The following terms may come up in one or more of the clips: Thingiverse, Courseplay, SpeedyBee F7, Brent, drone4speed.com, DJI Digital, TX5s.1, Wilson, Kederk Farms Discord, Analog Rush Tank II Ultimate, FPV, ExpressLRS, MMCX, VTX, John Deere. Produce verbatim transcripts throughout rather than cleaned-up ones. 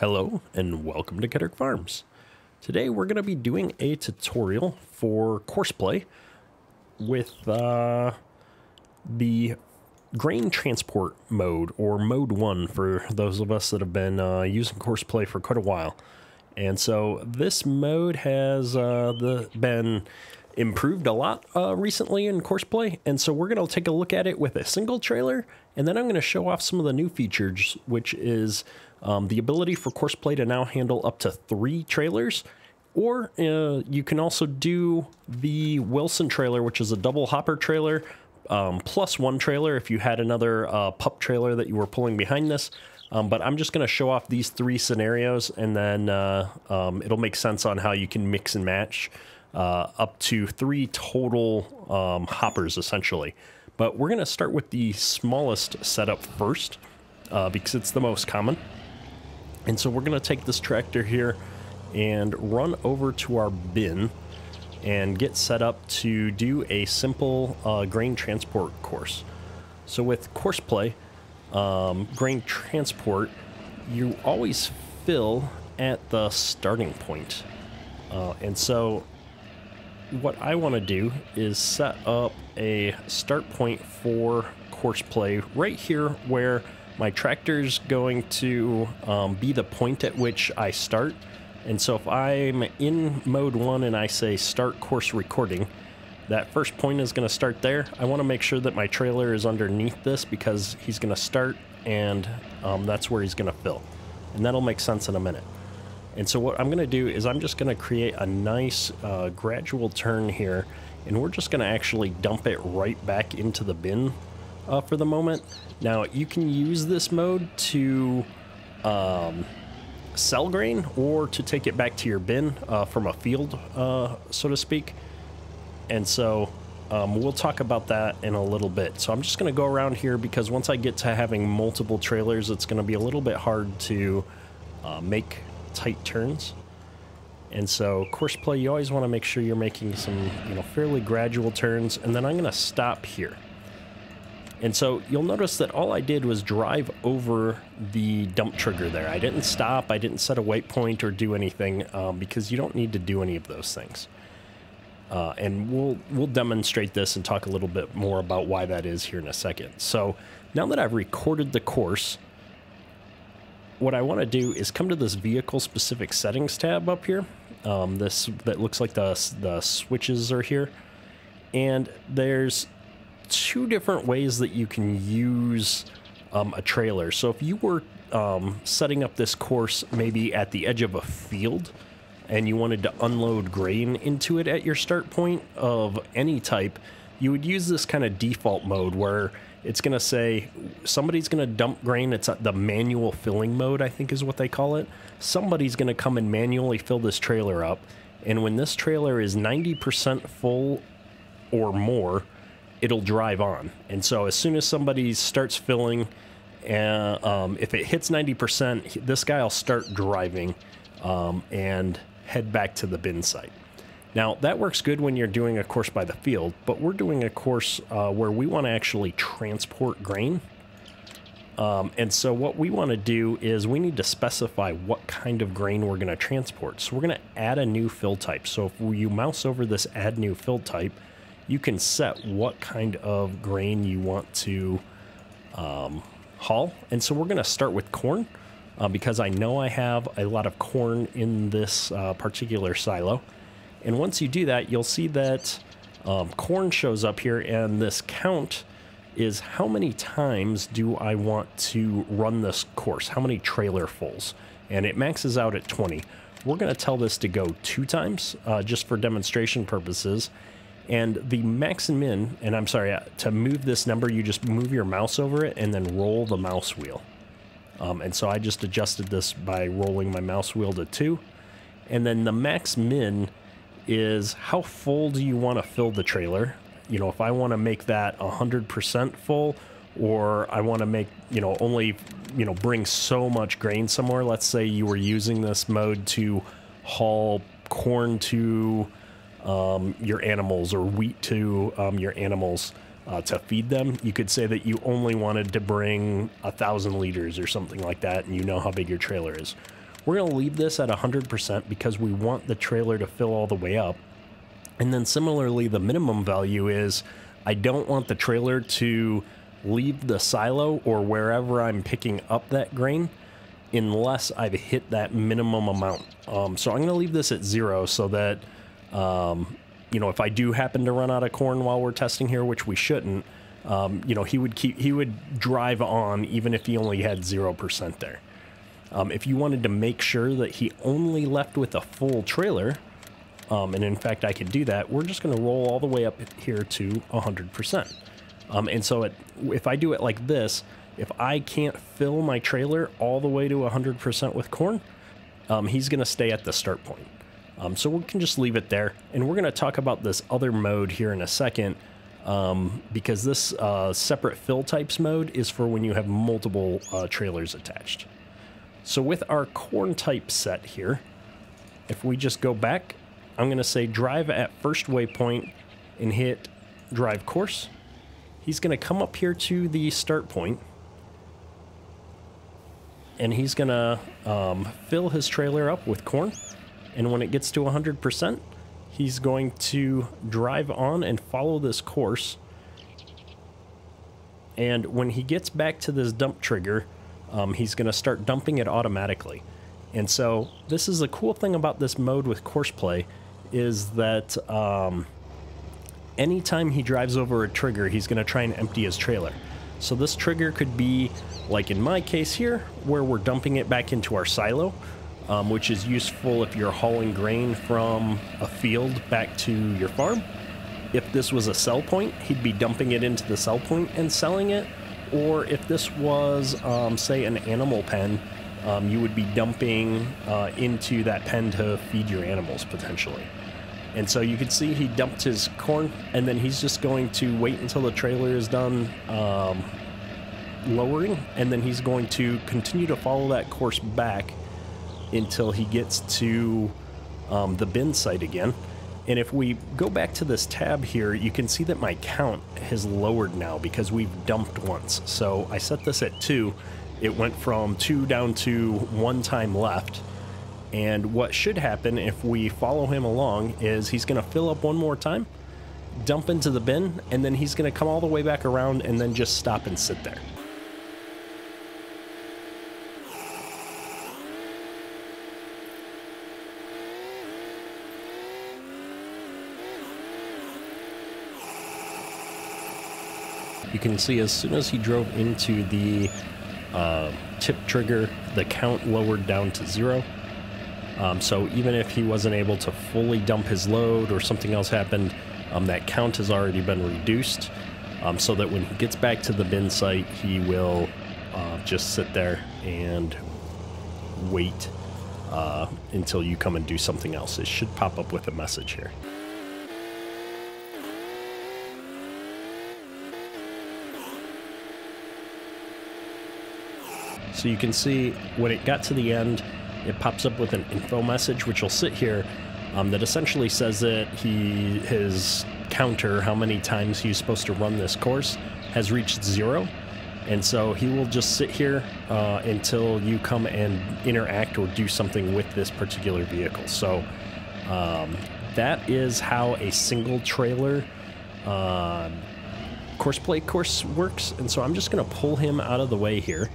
Hello and welcome to Kederk Farms. Today we're going to be doing a tutorial for Courseplay with uh, the grain transport mode, or mode one for those of us that have been uh, using Courseplay for quite a while. And so this mode has uh, the, been improved a lot uh, recently in Courseplay, and so we're going to take a look at it with a single trailer, and then I'm going to show off some of the new features, which is um, the ability for Courseplay to now handle up to three trailers, or uh, you can also do the Wilson trailer, which is a double hopper trailer, um, plus one trailer if you had another uh, pup trailer that you were pulling behind this. Um, but I'm just going to show off these three scenarios, and then uh, um, it'll make sense on how you can mix and match Uh, up to three total um, hoppers, essentially. But we're going to start with the smallest setup first, uh, because it's the most common. And so we're going to take this tractor here and run over to our bin and get set up to do a simple uh, grain transport course. So with Courseplay, um, grain transport, you always fill at the starting point. Uh, and so what I want to do is set up a start point for Courseplay right here, where my tractor's going to um, be the point at which I start. And so if I'm in mode one and I say start course recording, that first point is going to start there. I want to make sure that my trailer is underneath this, because he's going to start and um, that's where he's going to fill, and that'll make sense in a minute. And so what I'm going to do is I'm just going to create a nice uh, gradual turn here, and we're just going to actually dump it right back into the bin uh, for the moment. Now, you can use this mode to um, sell grain or to take it back to your bin uh, from a field, uh, so to speak. And so um, we'll talk about that in a little bit. So I'm just going to go around here, because once I get to having multiple trailers, it's going to be a little bit hard to uh, make tight turns. And so Courseplay, you always want to make sure you're making some, you know, fairly gradual turns. And then I'm going to stop here. And so you'll notice that all I did was drive over the dump trigger there. I didn't stop, I didn't set a waypoint or do anything, um, because you don't need to do any of those things. Uh, and we'll we'll demonstrate this and talk a little bit more about why that is here in a second. So now that I've recorded the course, what I want to do is come to this vehicle specific settings tab up here. Um, this that looks like the, the switches are here, and there's two different ways that you can use um, a trailer. So if you were um, setting up this course maybe at the edge of a field and you wanted to unload grain into it at your start point of any type, you would use this kind of default mode where it's going to say somebody's going to dump grain. It's the manual filling mode, I think is what they call it. Somebody's going to come and manually fill this trailer up. And when this trailer is ninety percent full or more, it'll drive on. And so as soon as somebody starts filling, uh, um, if it hits ninety percent, this guy will start driving um, and head back to the bin site. Now, that works good when you're doing a course by the field, but we're doing a course uh, where we want to actually transport grain. Um, and so what we want to do is we need to specify what kind of grain we're going to transport. So we're going to add a new fill type. So if you mouse over this add new fill type, you can set what kind of grain you want to um, haul. And so we're going to start with corn uh, because I know I have a lot of corn in this uh, particular silo. And once you do that, you'll see that um, corn shows up here, and this count is how many times do I want to run this course, how many trailer fulls, and it maxes out at twenty. We're going to tell this to go two times uh, just for demonstration purposes. And the max and min, and I'm sorry, to move this number, you just move your mouse over it and then roll the mouse wheel. Um, and so I just adjusted this by rolling my mouse wheel to two. And then the max min is how full do you want to fill the trailer. You know, if I want to make that one hundred percent full, or I want to make, you know, only, you know, bring so much grain somewhere. Let's say you were using this mode to haul corn to um, your animals, or wheat to um, your animals uh, to feed them. You could say that you only wanted to bring a thousand liters or something like that, and you know how big your trailer is. We're going to leave this at one hundred percent because we want the trailer to fill all the way up. And then similarly, the minimum value is I don't want the trailer to leave the silo or wherever I'm picking up that grain unless I've hit that minimum amount. Um, so I'm going to leave this at zero so that, um, you know, if I do happen to run out of corn while we're testing here, which we shouldn't, um, you know, he would keep, he would drive on even if he only had zero percent there. Um, if you wanted to make sure that he only left with a full trailer, um, and in fact I could do that, we're just going to roll all the way up here to one hundred percent. Um, and so it, if I do it like this, if I can't fill my trailer all the way to one hundred percent with corn, um, he's going to stay at the start point. Um, so we can just leave it there, and we're going to talk about this other mode here in a second, um, because this uh, separate fill types mode is for when you have multiple uh, trailers attached. So with our corn type set here, if we just go back, I'm going to say drive at first waypoint and hit drive course. He's going to come up here to the start point, and he's going to um, fill his trailer up with corn. And when it gets to one hundred percent, he's going to drive on and follow this course. And when he gets back to this dump trigger, Um, he's going to start dumping it automatically. And so this is the cool thing about this mode with Courseplay is that um, anytime he drives over a trigger, he's going to try and empty his trailer. So this trigger could be, like in my case here, where we're dumping it back into our silo, um, which is useful if you're hauling grain from a field back to your farm. If this was a sell point, he'd be dumping it into the sell point and selling it. Or if this was, um, say, an animal pen, um, you would be dumping uh, into that pen to feed your animals, potentially. And so you can see he dumped his corn, and then he's just going to wait until the trailer is done um, lowering, and then he's going to continue to follow that course back until he gets to um, the bin site again. And if we go back to this tab here, you can see that my count has lowered now because we've dumped once. So I set this at two. It went from two down to one time left. And what should happen if we follow him along is he's going to fill up one more time, dump into the bin, and then he's going to come all the way back around and then just stop and sit there. You can see as soon as he drove into the uh, tip trigger, the count lowered down to zero. Um, so even if he wasn't able to fully dump his load or something else happened, um, that count has already been reduced um, so that when he gets back to the bin site, he will uh, just sit there and wait uh, until you come and do something else. It should pop up with a message here. So you can see when it got to the end, it pops up with an info message, which will sit here, um, that essentially says that he, his counter, how many times he's supposed to run this course, has reached zero. And so he will just sit here uh, until you come and interact or do something with this particular vehicle. So um, that is how a single trailer uh, Courseplay course works. And so I'm just going to pull him out of the way here.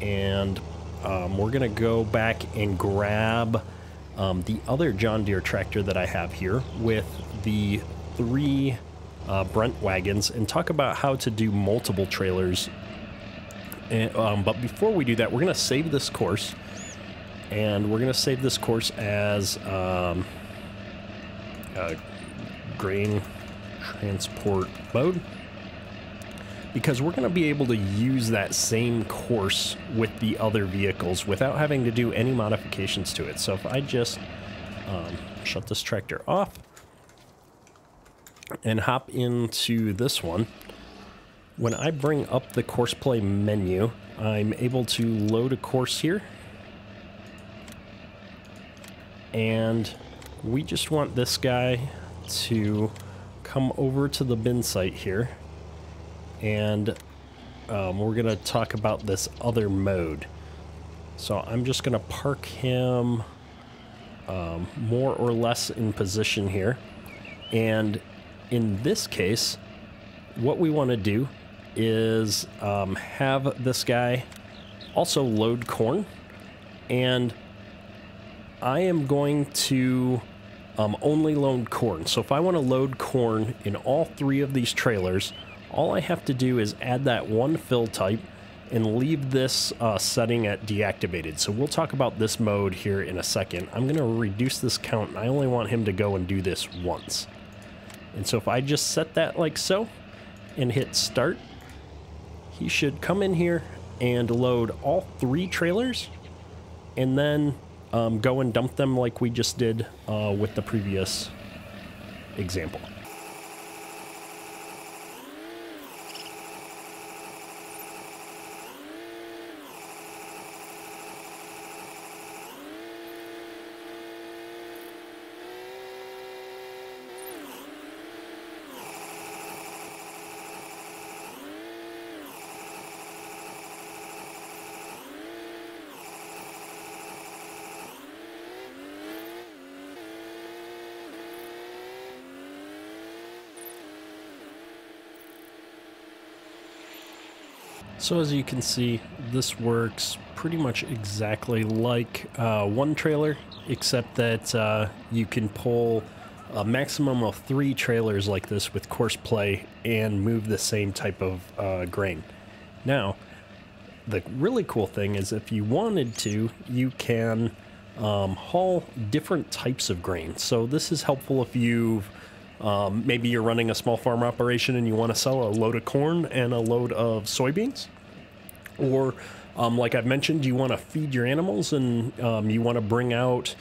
And um, we're gonna go back and grab um, the other John Deere tractor that I have here with the three uh, Brent wagons and talk about how to do multiple trailers. And, um, but before we do that, we're gonna save this course, and we're gonna save this course as um, a grain transport mode, because we're going to be able to use that same course with the other vehicles without having to do any modifications to it. So if I just um, shut this tractor off and hop into this one, when I bring up the Courseplay menu, I'm able to load a course here. And we just want this guy to come over to the bin site here. And um, we're going to talk about this other mode. So I'm just going to park him um, more or less in position here. And in this case, what we want to do is um, have this guy also load corn. And I am going to um, only load corn. So if I want to load corn in all three of these trailers, all I have to do is add that one fill type and leave this uh, setting at deactivated. So we'll talk about this mode here in a second. I'm going to reduce this count, and I only want him to go and do this once. And so if I just set that like so and hit start, he should come in here and load all three trailers and then um, go and dump them like we just did uh, with the previous example. So as you can see, this works pretty much exactly like uh, one trailer, except that uh, you can pull a maximum of three trailers like this with Courseplay and move the same type of uh, grain. Now, the really cool thing is if you wanted to, you can um, haul different types of grain. So this is helpful if you've Um, maybe you're running a small farm operation and you want to sell a load of corn and a load of soybeans. Or, um, like I've mentioned, you want to feed your animals and um, you want to bring out,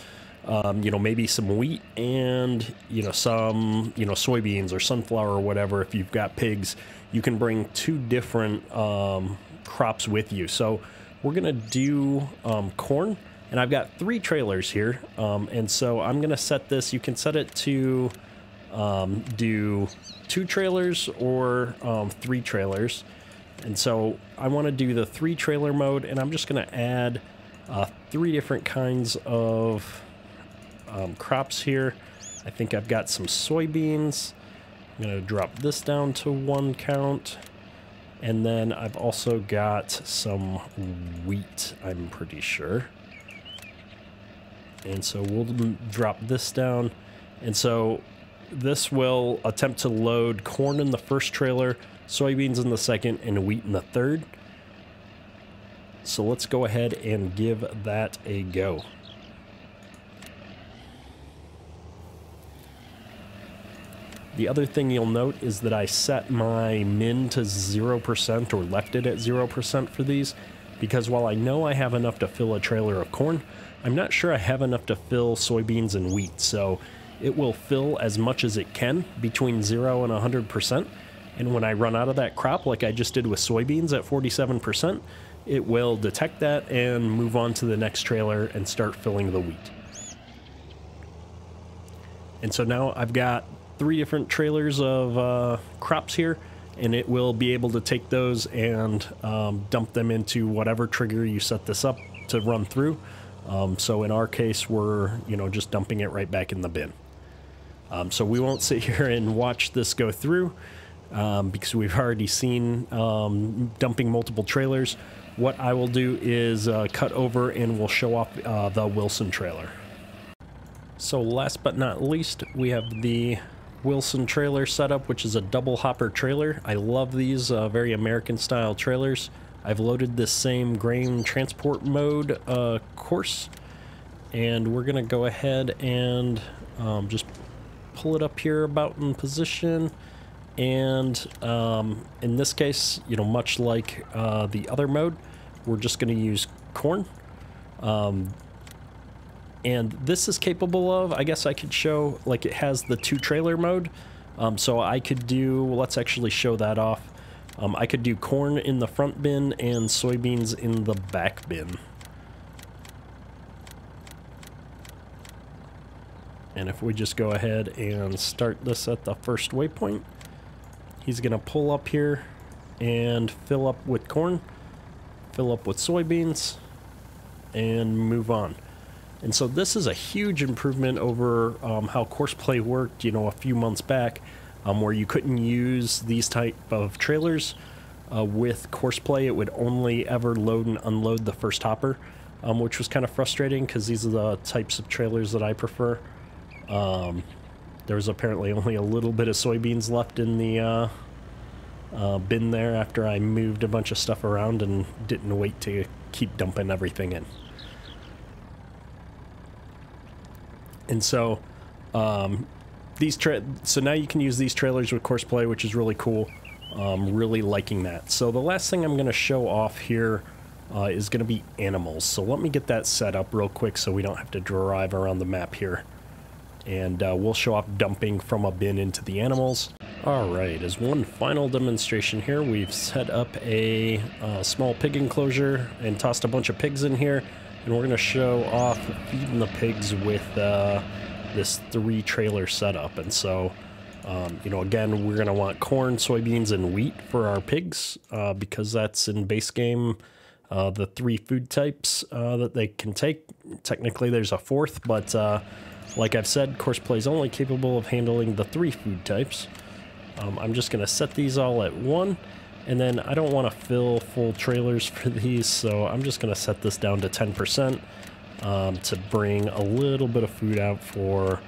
um, you know, maybe some wheat and, you know, some, you know, soybeans or sunflower or whatever. If you've got pigs, you can bring two different um, crops with you. So we're going to do um, corn, and I've got three trailers here. Um, and so I'm going to set this, you can set it to... Um, do two trailers or um, three trailers. And so I want to do the three trailer mode, and I'm just going to add uh, three different kinds of um, crops here. I think I've got some soybeans. I'm going to drop this down to one count. And then I've also got some wheat, I'm pretty sure. And so we'll drop this down. And so this will attempt to load corn in the first trailer, soybeans in the second, and wheat in the third. So let's go ahead and give that a go. The other thing you'll note is that I set my min to zero percent, or left it at zero percent for these, because while I know I have enough to fill a trailer of corn, I'm not sure I have enough to fill soybeans and wheat. So it will fill as much as it can, between zero and one hundred percent. And when I run out of that crop, like I just did with soybeans at forty-seven percent, it will detect that and move on to the next trailer and start filling the wheat. And so now I've got three different trailers of uh, crops here, and it will be able to take those and um, dump them into whatever trigger you set this up to run through. Um, so in our case, we're, you know, just dumping it right back in the bin. Um, so we won't sit here and watch this go through um, because we've already seen um, dumping multiple trailers. What I will do is uh, cut over and we'll show off uh, the Wilson trailer. So last but not least, we have the Wilson trailer setup, which is a double hopper trailer. I love these uh, very American style trailers. I've loaded this same grain transport mode uh, course, and we're going to go ahead and um, just pull it up here about in position, and um, in this case, you know, much like uh, the other mode, we're just going to use corn, um, and this is capable of, I guess I could show, like it has the two trailer mode, um, so I could do, well, let's actually show that off. um, I could do corn in the front bin and soybeans in the back bin. And if we just go ahead and start this at the first waypoint, he's going to pull up here and fill up with corn, fill up with soybeans, and move on. And so this is a huge improvement over um, how Courseplay worked, you know, a few months back, um, where you couldn't use these type of trailers. Uh, with Courseplay, it would only ever load and unload the first hopper, um, which was kind of frustrating because these are the types of trailers that I prefer. Um, there was apparently only a little bit of soybeans left in the uh, uh, bin there after I moved a bunch of stuff around and didn't wait to keep dumping everything in. And so, um, these tra so now you can use these trailers with Courseplay, which is really cool. Um, really liking that. So the last thing I'm going to show off here uh, is going to be animals. So let me get that set up real quick so we don't have to drive around the map here. And uh, we'll show off dumping from a bin into the animals. Alright, as one final demonstration here, we've set up a uh, small pig enclosure and tossed a bunch of pigs in here. And we're going to show off feeding the pigs with uh, this three trailer setup. And so Um, you know, again, we're going to want corn, soybeans, and wheat for our pigs uh, because that's in base game, uh, the three food types uh, that they can take. Technically, there's a fourth, but uh, like I've said, Courseplay is only capable of handling the three food types. Um, I'm just going to set these all at one, and then I don't want to fill full trailers for these, so I'm just going to set this down to ten percent um, to bring a little bit of food out for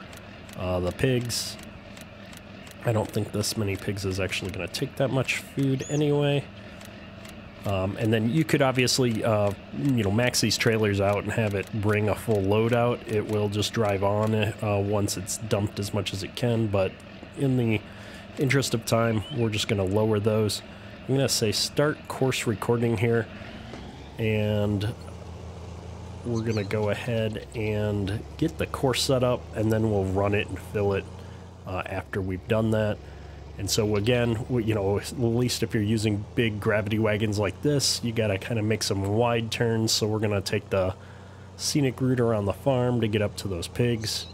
uh, the pigs. I don't think this many pigs is actually going to take that much food anyway. Um, and then you could obviously, uh, you know, max these trailers out and have it bring a full load out. It will just drive on uh, once it's dumped as much as it can. But in the interest of time, we're just going to lower those. I'm going to say start course recording here. And we're going to go ahead and get the course set up, and then we'll run it and fill it. Uh, after we've done that. And so again, we, you know, at least if you're using big gravity wagons like this, you got to kind of make some wide turns. So we're going to take the scenic route around the farm to get up to those pigs.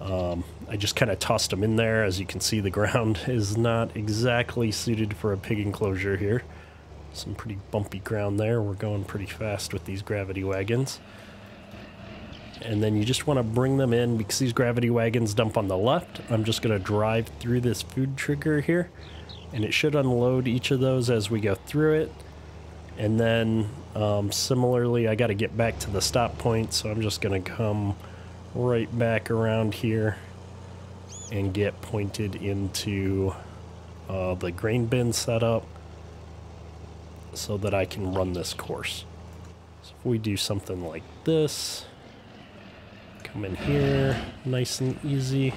Um, I just kind of tossed them in there. As you can see, the ground is not exactly suited for a pig enclosure here. Some pretty bumpy ground there. We're going pretty fast with these gravity wagons. And then you just want to bring them in because these gravity wagons dump on the left. I'm just going to drive through this food trigger here, and it should unload each of those as we go through it. And then um, similarly, I got to get back to the stop point, so I'm just going to come right back around here and get pointed into uh, the grain bin setup so that I can run this course. So if we do something like this, come in here, nice and easy,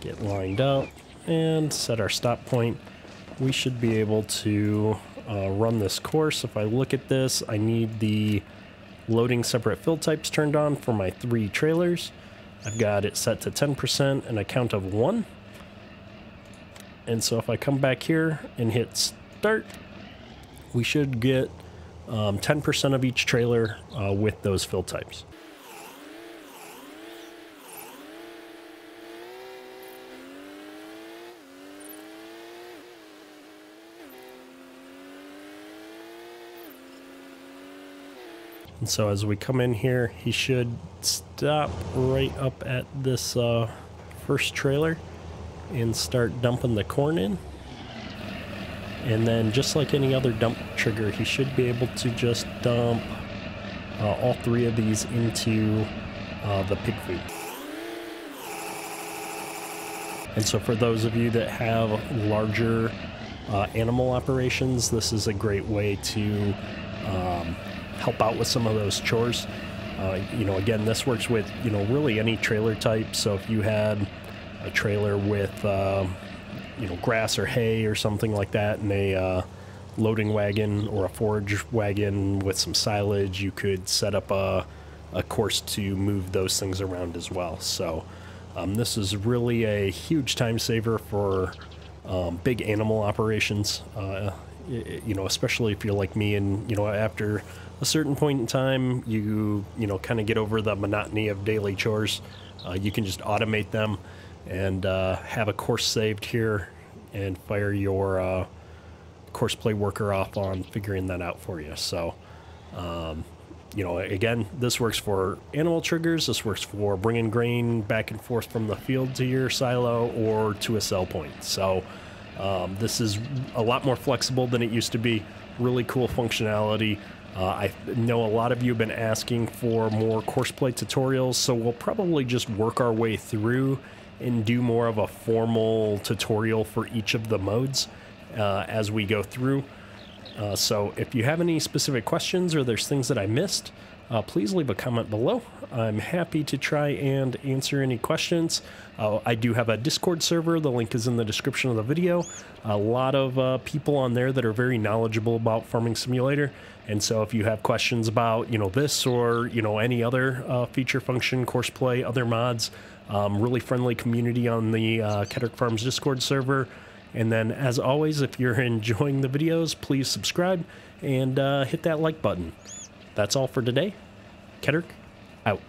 get lined up, and set our stop point. We should be able to uh, run this course. If I look at this, I need the loading separate fill types turned on for my three trailers. I've got it set to ten percent and a count of one. And so if I come back here and hit start, we should get um, ten percent of each trailer uh, with those fill types. And so as we come in here, he should stop right up at this uh, first trailer and start dumping the corn in. And then just like any other dump trigger, he should be able to just dump uh, all three of these into uh, the pig food. And so for those of you that have larger uh, animal operations, this is a great way to um, help out with some of those chores. Uh, you know, again, this works with, you know, really any trailer type. So if you had a trailer with, uh, you know, grass or hay or something like that, and a uh, loading wagon or a forage wagon with some silage, you could set up a, a course to move those things around as well. So um, this is really a huge time saver for um, big animal operations. Uh, you know, especially if you're like me and, you know, after a certain point in time, you, you know, kind of get over the monotony of daily chores. Uh, you can just automate them and uh, have a course saved here and fire your uh, Courseplay worker off on figuring that out for you. So, um, you know, again, this works for animal triggers. This works for bringing grain back and forth from the field to your silo or to a sell point. So um, this is a lot more flexible than it used to be. Really cool functionality. Uh, I know a lot of you have been asking for more Courseplay tutorials, so we'll probably just work our way through and do more of a formal tutorial for each of the modes uh, as we go through. Uh, so if you have any specific questions or there's things that I missed, uh, please leave a comment below. I'm happy to try and answer any questions. Uh, I do have a Discord server. The link is in the description of the video. A lot of uh, people on there that are very knowledgeable about Farming Simulator. And so if you have questions about, you know, this or, you know, any other uh, feature, function, Courseplay, other mods, um, really friendly community on the uh, Kederk Farms Discord server. And then, as always, if you're enjoying the videos, please subscribe and uh, hit that like button. That's all for today. Kederk out.